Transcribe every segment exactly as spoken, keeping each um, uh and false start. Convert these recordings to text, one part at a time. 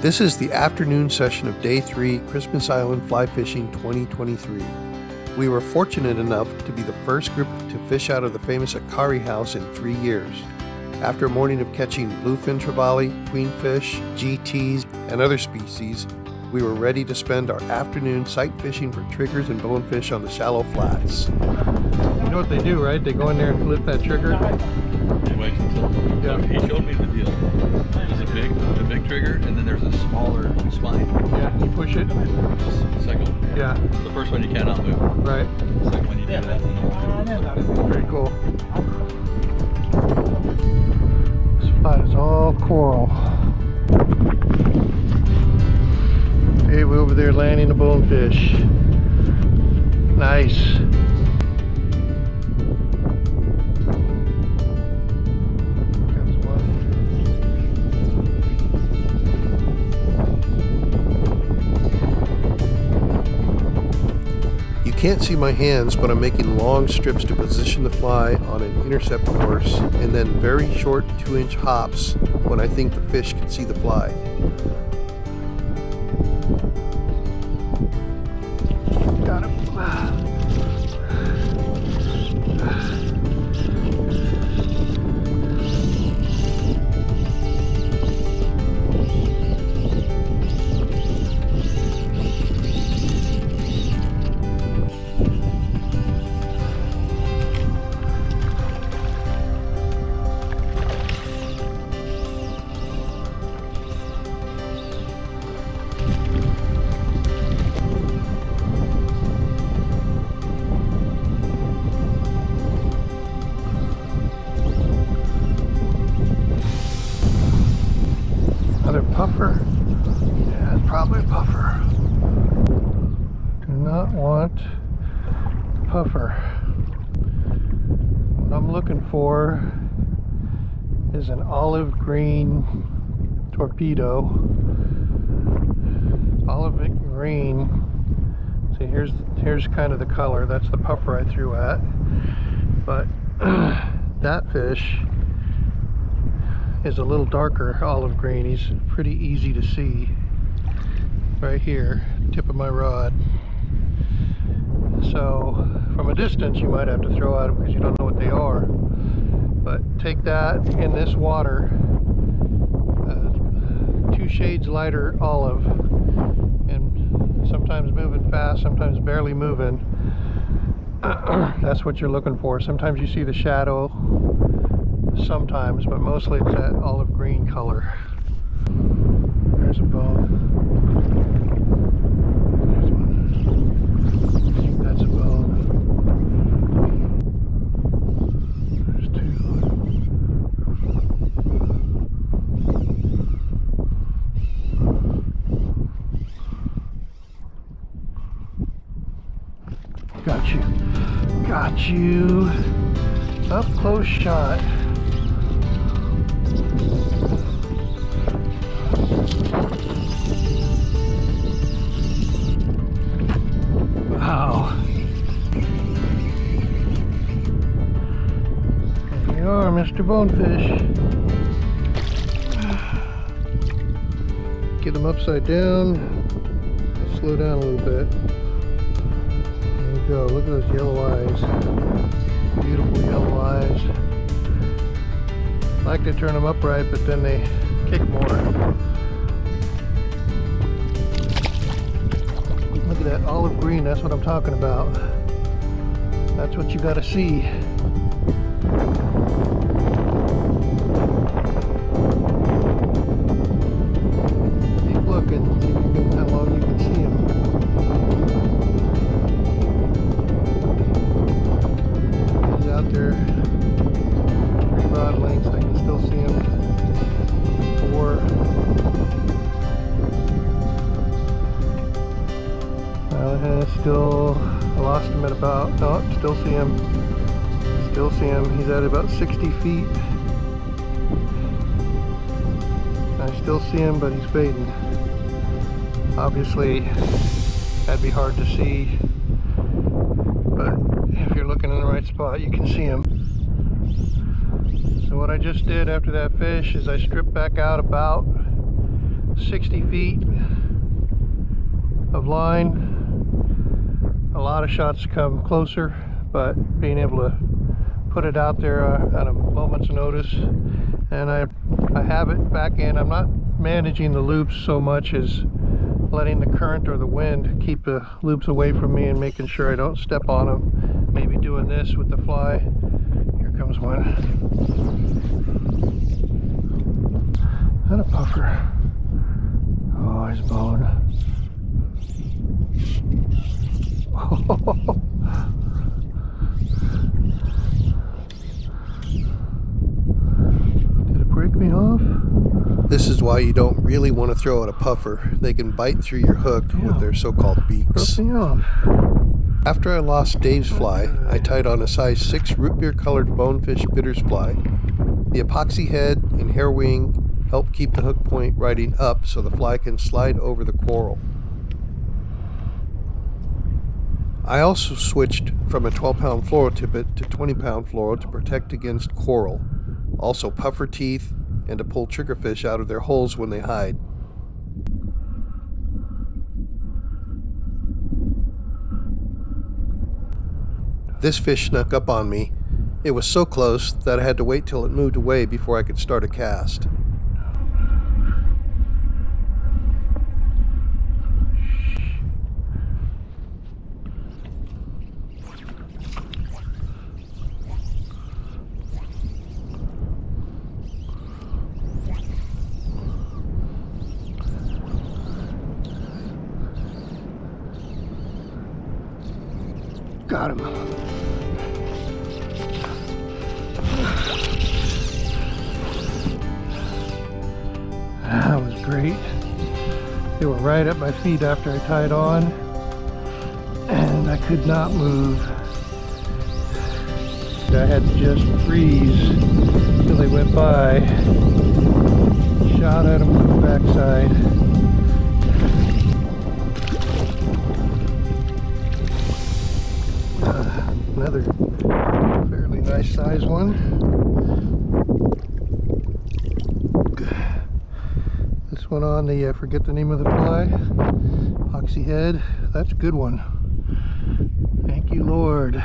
This is the afternoon session of Day three Christmas Island Fly Fishing twenty twenty-three. We were fortunate enough to be the first group to fish out of the famous Ikari House in three years. After a morning of catching bluefin trevally, queenfish, G Ts, and other species, we were ready to spend our afternoon sight fishing for triggers and bonefish on the shallow flats. You know what they do, right? They go in there and flip that trigger. He waits until yeah. He showed me the deal. There's a big, a big trigger, and then there's a smaller spine. Yeah, you push it. The second one. Yeah. yeah. The first one you cannot move. Right. The second one you do yeah. that. And very cool. This spot is all coral. Hey, we're over there landing a bonefish. Nice. You can't see my hands, but I'm making long strips to position the fly on an intercept course, and then very short two-inch hops when I think the fish can see the fly. Got him. Puffer? Yeah, it's probably a puffer. Do not want puffer. What I'm looking for is an olive green torpedo. Olive green. See, here's here's kind of the color. That's the puffer I threw at. But that fish is a little darker olive green. He's pretty easy to see right here, tip of my rod. So from a distance you might have to throw at them because you don't know what they are, but take that in this water, uh, two shades lighter olive, and sometimes moving fast, sometimes barely moving. That's what you're looking for. Sometimes you see the shadow, sometimes, but mostly it's that olive green color. There's a bone. There's one. I think that's a bone. There's two. Got you. Got you. Up close shot. Wow. There you are, Mister Bonefish. Get him upside down. Slow down a little bit. There you go. Look at those yellow eyes. Beautiful yellow eyes. I like to turn them upright, but then they kick more. Look at that olive green, that's what I'm talking about. That's what you gotta see. Keep looking, see if you can, how long you can see him. He's out there, three rod lengths, I can still see him. Four. Uh, still, I lost him at about, no, still see him, still see him, he's at about sixty feet. I still see him, but he's fading. Obviously, that'd be hard to see, but if you're looking in the right spot, you can see him. So what I just did after that fish is I stripped back out about sixty feet of line. A lot of shots come closer, but being able to put it out there uh, at a moment's notice, and I, I have it back in. I'm not managing the loops so much as letting the current or the wind keep the loops away from me and making sure I don't step on them. Maybe doing this with the fly. Here comes one. Not a puffer. Oh, he's blowing. Oh. Did it break me off? This is why you don't really want to throw out a puffer. They can bite through your hook with their so-called beaks. After I lost Dave's fly, I tied on a size six root beer colored bonefish bitters fly. The epoxy head and hair wing help keep the hook point riding up so the fly can slide over the coral. I also switched from a twelve pound fluoro tippet to twenty pound fluoro to protect against coral. Also puffer teeth, and to pull triggerfish out of their holes when they hide. This fish snuck up on me. It was so close that I had to wait till it moved away before I could start a cast. Got him. That was great. They were right at my feet after I tied on, and I could not move. I had to just freeze till they went by. Shot at them on the backside. Another fairly nice size one. This one on the, I forget the name of the fly, Oxyhead. That's a good one. Thank you, Lord.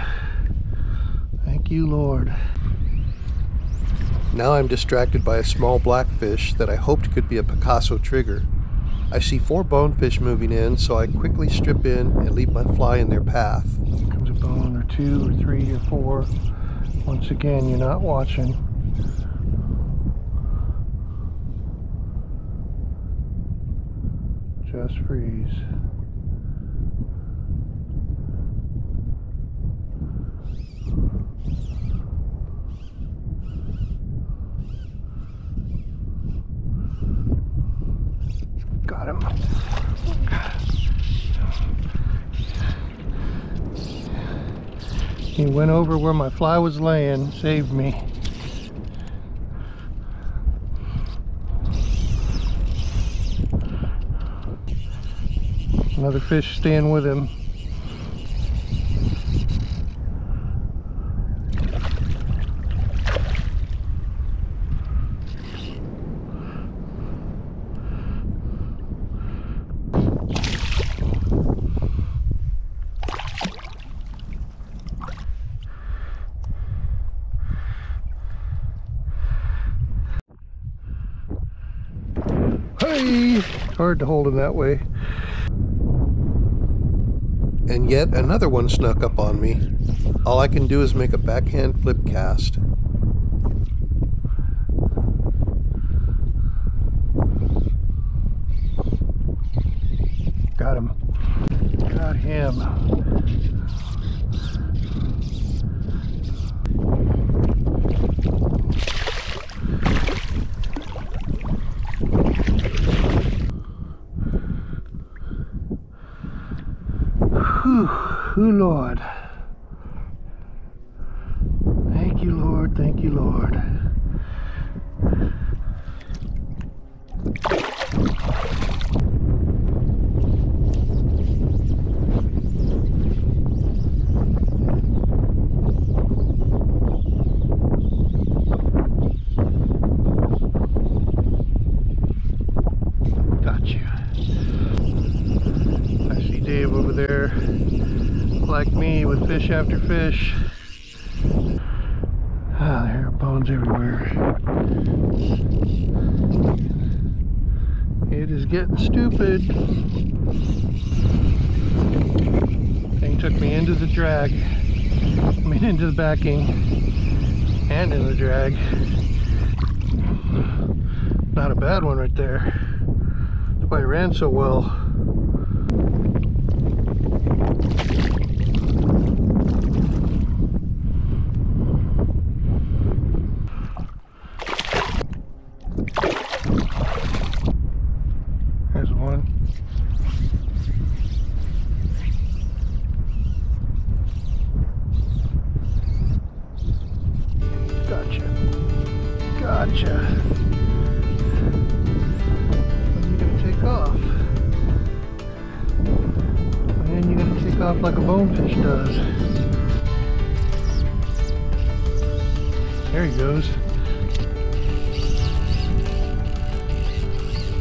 Thank you, Lord. Now I'm distracted by a small blackfish that I hoped could be a Picasso trigger. I see four bonefish moving in, so I quickly strip in and leave my fly in their path. Bone or two or three or four. Once again, you're not watching. Just freeze. Got him. He went over where my fly was laying, saved me. Another fish staying with him. Hard to hold him that way. And yet another one snuck up on me. All I can do is make a backhand flip cast. Got him. Got him. Oh Lord, thank you Lord, thank you Lord. at you. I see Dave over there, like me, with fish after fish. Ah, there are bones everywhere. It is getting stupid. Thing took me into the drag. I mean, into the backing and into the drag. Not a bad one right there. That's why it ran so well. Like a bonefish does. There he goes.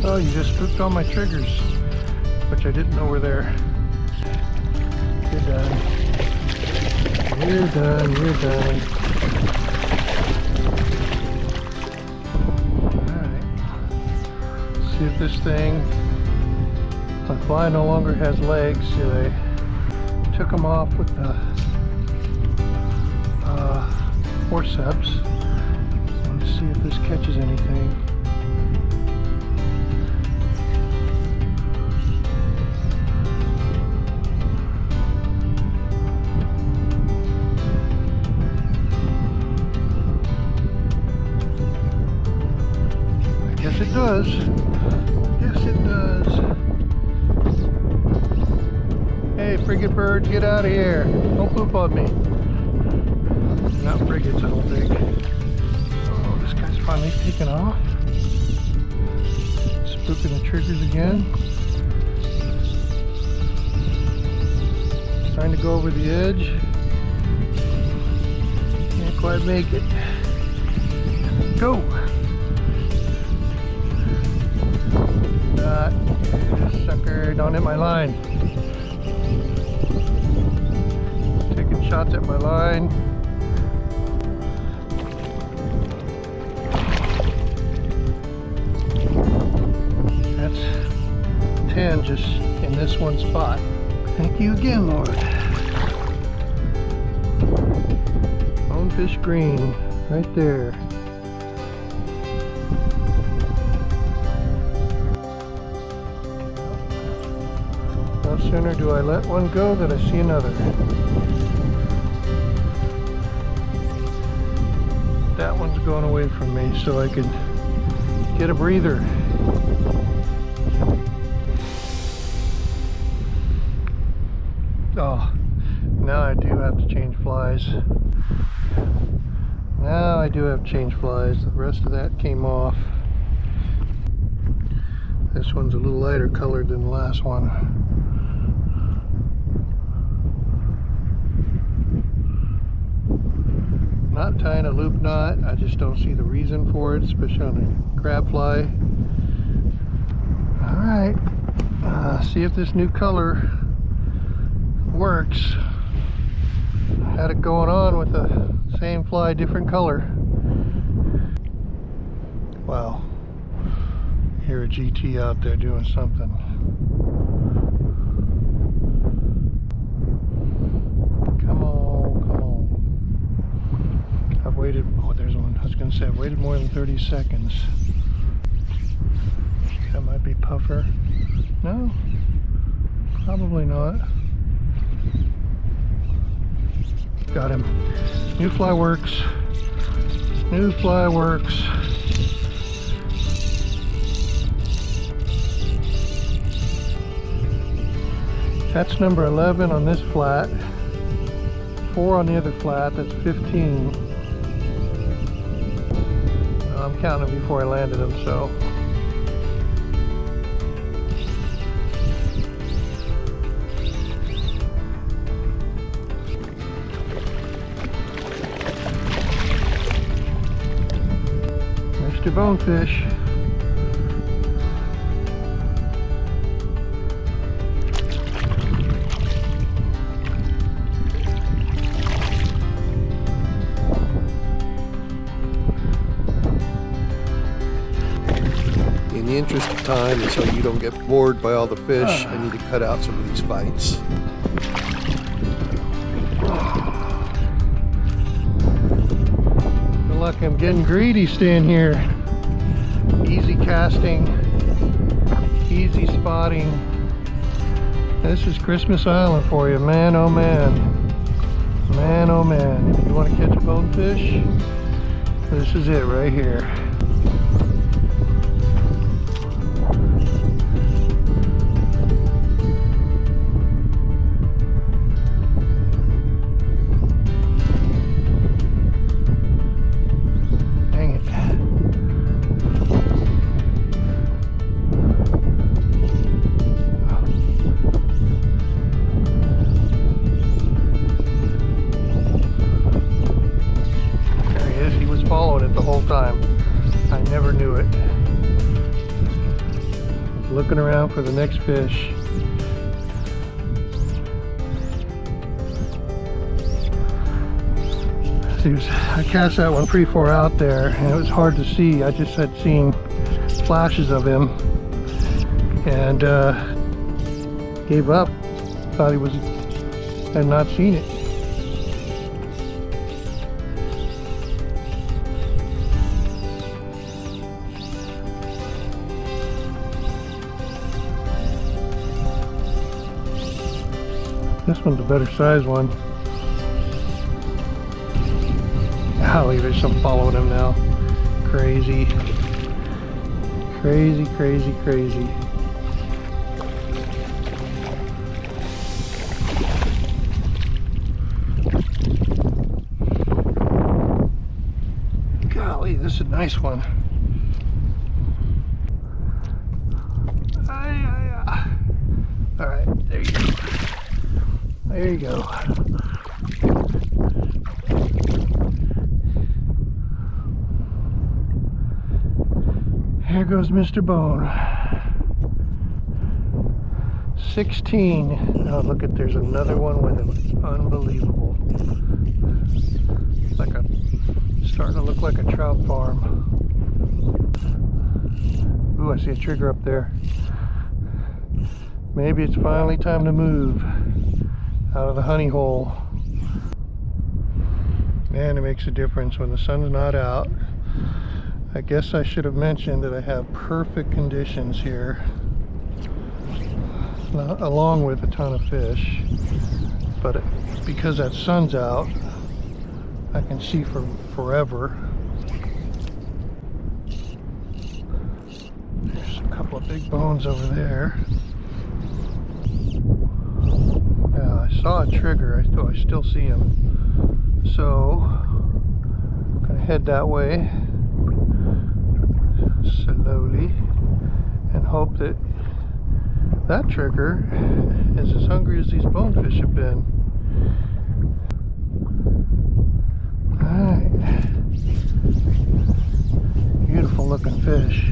Oh, you just flipped on my triggers, which I didn't know were there. You're done. You're done. You're done. Alright. Let's see if this thing, the fly no longer has legs. Do they? Took them off with the uh, forceps. Let's see if this catches anything. I guess it does. Yes, it does. Hey, frigate bird, get out of here. Don't poop on me. Not frigates, I don't think. Oh, this guy's finally taken off. Spooking the triggers again. Trying to go over the edge. Can't quite make it. Go! Not, you sucker, don't hit my line. Shots at my line. That's ten just in this one spot. Thank you again, Lord. Bonefish green, right there. No sooner do I let one go than I see another. That one's going away from me, so I could get a breather. Oh, now I do have to change flies. Now I do have to change flies. The rest of that came off. This one's a little lighter colored than the last one. Not tying a loop knot, I just don't see the reason for it, especially on a crab fly. Alright, uh, see if this new color works. Had it going on with the same fly, different color. Wow, hear a G T out there doing something. Waited, oh, there's one. I was going to say, I've waited more than thirty seconds. That might be puffer. No, probably not. Got him. New fly works. New fly works. That's number eleven on this flat. Four on the other flat. That's fifteen. I'm counting them before I landed them, so. Mister Bonefish. In the interest of time, and so you don't get bored by all the fish, I need to cut out some of these fights. Good luck, I'm getting greedy staying here. Easy casting, easy spotting. This is Christmas Island for you, man oh man. Man oh man, if you want to catch a bonefish, this is it right here. Looking around for the next fish. See, was, I cast that one pretty far out there and it was hard to see. I just had seen flashes of him and uh, gave up. Thought he was, had not seen it. This one's a better size one. Golly, there's some following him now. Crazy. Crazy, crazy, crazy. Golly, this is a nice one. Alright, there you go. There you go. Here goes Mister Bone. sixteen. Oh, look at, there's another one with him. It's unbelievable. It's like a, starting to look like a trout farm. Ooh, I see a trigger up there. Maybe it's finally time to move out of the honey hole. Man, it makes a difference when the sun's not out. I guess I should have mentioned that I have perfect conditions here, along with a ton of fish, but it, because that sun's out, I can see for forever. There's a couple of big bones over there. I saw a trigger, I still, I still see him. So, I'm gonna head that way slowly and hope that that trigger is as hungry as these bonefish have been. Alright, beautiful looking fish.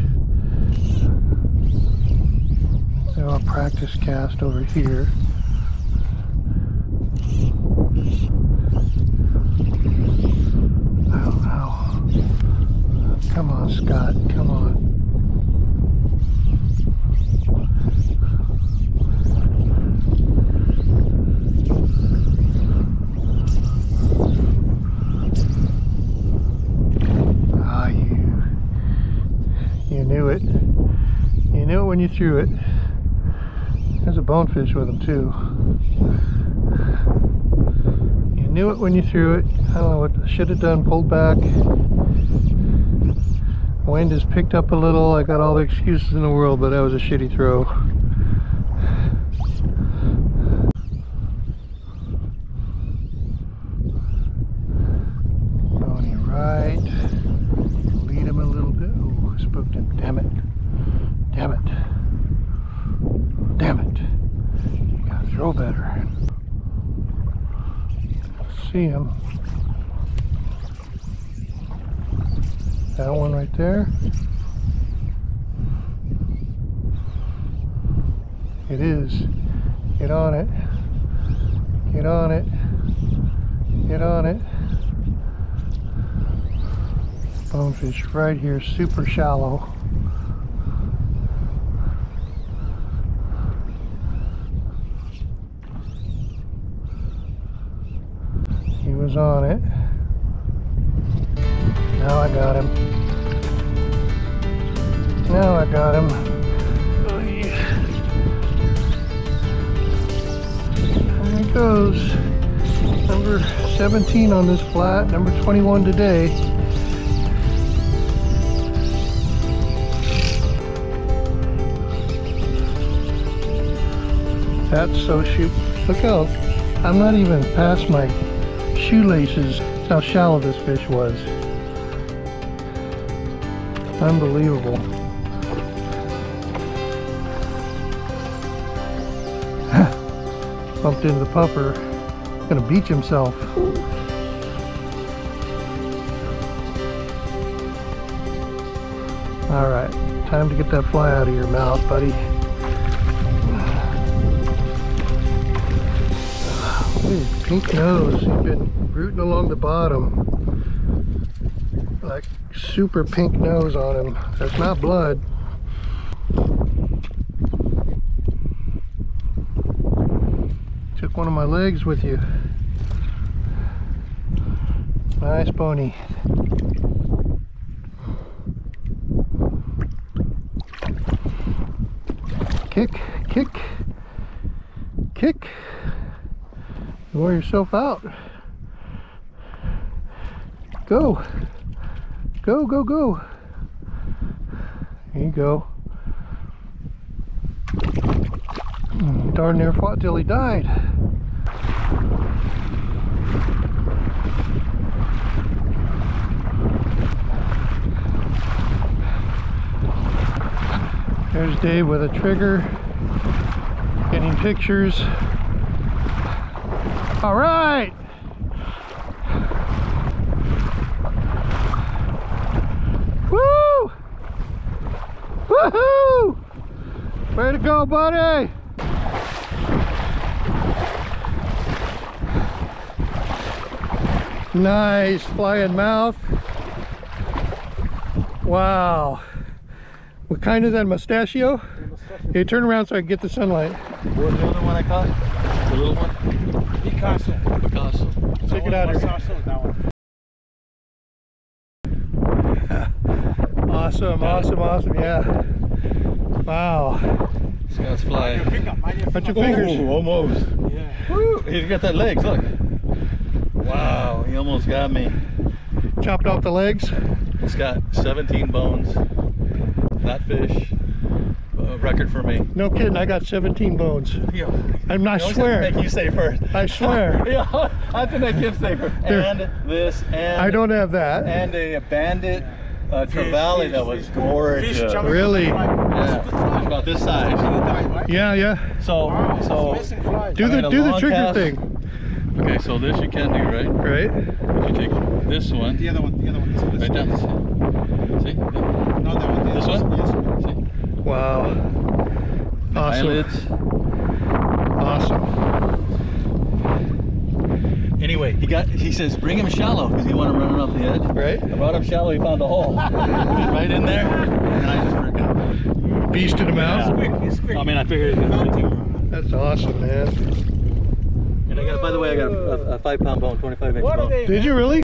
They're all practice cast over here. Come on, Scott, come on. Ah, you. You knew it. You knew it when you threw it. There's a bonefish with him, too. You knew it when you threw it. I don't know what I should have done, pulled back. Wind has picked up a little. I got all the excuses in the world, but that was a shitty throw. On your right. Lead him a little bit. Oh, I spooked him. Damn it. Damn it. Damn it. You gotta throw better. See him. That one right there. It is. Get on it. Get on it. Get on it. Bonefish right here, super shallow. was on it. Now I got him. Now I got him. Oh, yeah. There he goes. Number seventeen on this flat, number twenty-one today. That's so shoot. Look how, I'm not even past my shoelaces. That's how shallow this fish was. Unbelievable. Bumped into the puffer. Gonna beach himself. All right, time to get that fly out of your mouth, buddy. His pink nose, he's been rooting along the bottom, like super pink nose on him. That's not blood. Took one of my legs with you. Nice pony. Kick, kick, kick. You wore yourself out. Go. Go, go, go. There you go. Darn near fought till he died. There's Dave with a trigger, getting pictures. All right. Woo! Woohoo! Way to go, buddy! Nice flying mouth. Wow. What kind is that, mustachio? mustachio? Hey, turn around so I can get the sunlight. What was the other one I caught? The little one? Picasso. Picasso. Check it out here. Awesome, awesome, awesome, yeah. Wow. Scott's fly. Put your fingers. Ooh, almost. Yeah. Woo. He's got that legs, look. Wow, he almost got me. Chopped off the legs. He's got seventeen bones. That fish. Record for me. No kidding, I got seventeen bones. Yeah. I'm not swearing. I have to make you say first. I swear. Yeah, I have to make him say first. And this, and I don't have that. And a bandit uh, trevally that was gorgeous. Really? Yeah. About this size. Yeah, yeah. So, wow, so do the do the trigger cast. thing. Okay, so this you can do, right? Right. You take this one. The other one. The other one. This one. Right down. See? No, that one. This one. Yes. Wow. Awesome. Eyelids. Awesome. Anyway, he got he says bring him shallow because he wanted to run off the edge. Right. I brought him shallow, he found a hole. Right in there. And I just freaking beasted him out. Yeah. It's quick, it's quick. I mean I figured it out. That's awesome, man. And I got by the way I got a, a five pound bone, twenty-five inch what bone. Day, Did you really?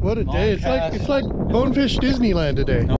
What a Long day. Cast. It's like it's like Bonefish Disneyland today. No.